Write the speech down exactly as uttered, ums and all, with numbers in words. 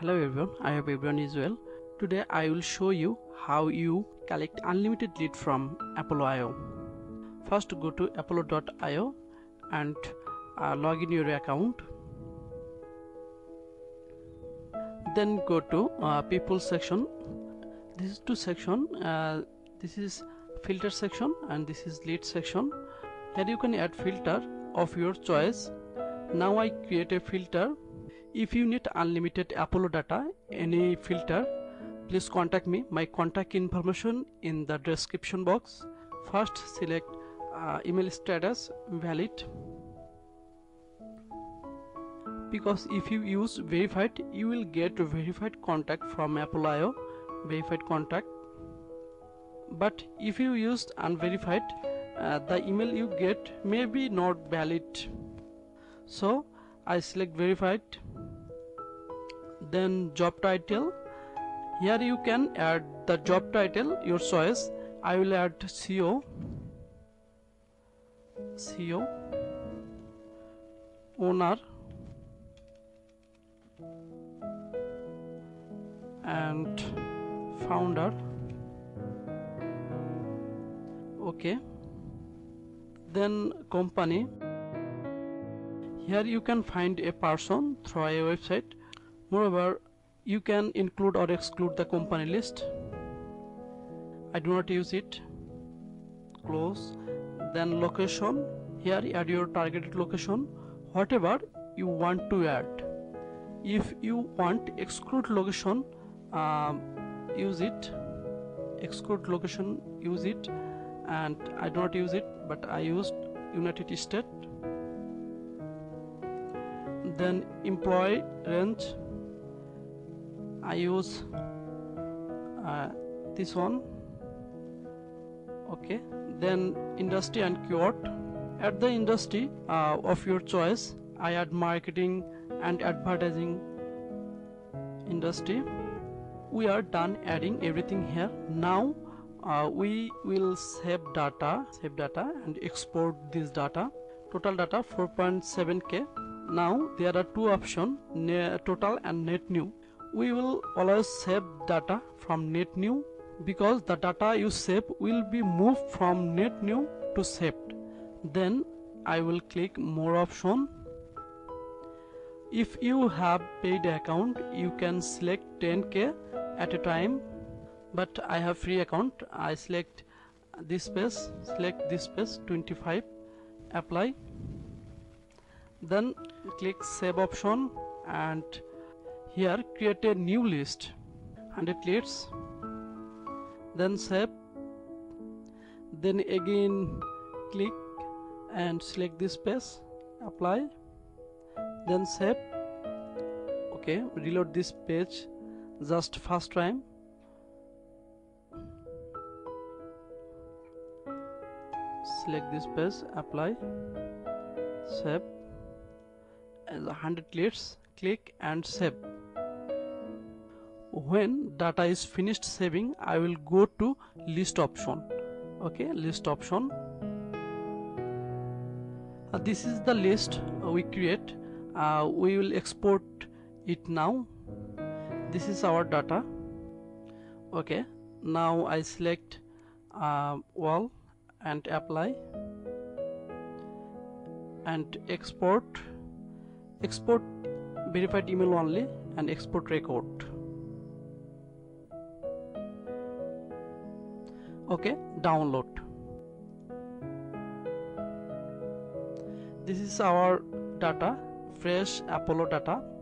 Hello everyone, I hope everyone is well. Today I will show you how you collect unlimited lead from Apollo dot i o. First go to Apollo dot i o and uh, log in your account. Then go to uh, people section. This is two section. Uh, this is filter section and this is lead section. Here you can add filter of your choice. Now I create a filter. If you need unlimited Apollo data, any filter, please contact me. My contact information in the description box. First select uh, email status valid, because if you use verified, you will get verified contact from Apollo dot i o, verified contact. But if you used unverified, uh, the email you get may be not valid. So I select verified. Then job title. Here you can add the job title your choice. I will add C E O, C E O, owner, and founder. Okay. Then company. Here you can find a person through a website. Moreover, you can include or exclude the company list. I do not use it. Close. Then location. Here add your targeted location, whatever you want to add. If you want exclude location, uh, use it. Exclude location, use it. And I do not use it, but I used United States. Then employee range, I use uh, this one. Okay. Then industry and keyword. At the industry uh, of your choice, I add marketing and advertising industry. We are done adding everything here. Now uh, we will save data, save data and export this data. Total data four point seven K. Now there are two options, total and net new. We will always save data from net new, because the data you save will be moved from net new to saved. Then I will click more option. If you have paid account, you can select ten K at a time, but I have free account. I select this space, select this space twenty-five, apply. Then click save option and here create a new list, one hundred leads. Then save. Then again click and select this space, apply. Then save. Okay, reload this page just first time. Select this page, apply, save. one hundred leads, click and save. When data is finished saving, I will go to list option. Okay, list option. Uh, this is the list we create. Uh, we will export it now. This is our data. Okay, now I select uh, all and apply and export. Export verified email only and export record. Okay, download. This is our data, fresh Apollo data.